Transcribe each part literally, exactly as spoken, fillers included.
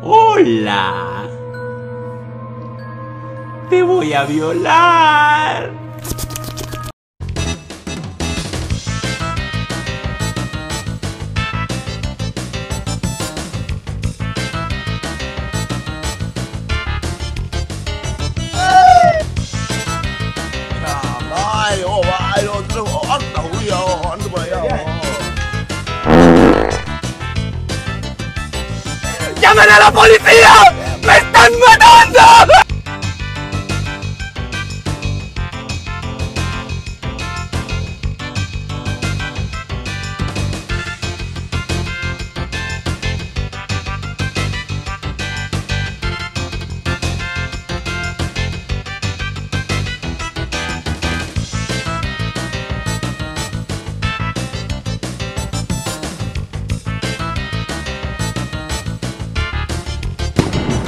¡Hola! ¡Te voy a violar! ¡Llamen a la policía! ¡Me están matando!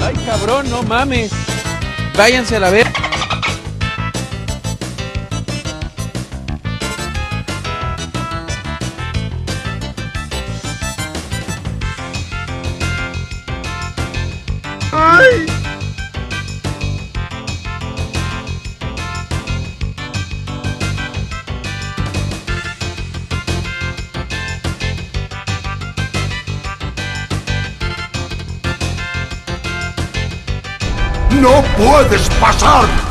Ay, cabrón, no mames. Váyanse a la verga. Ay. ¡No puedes pasar!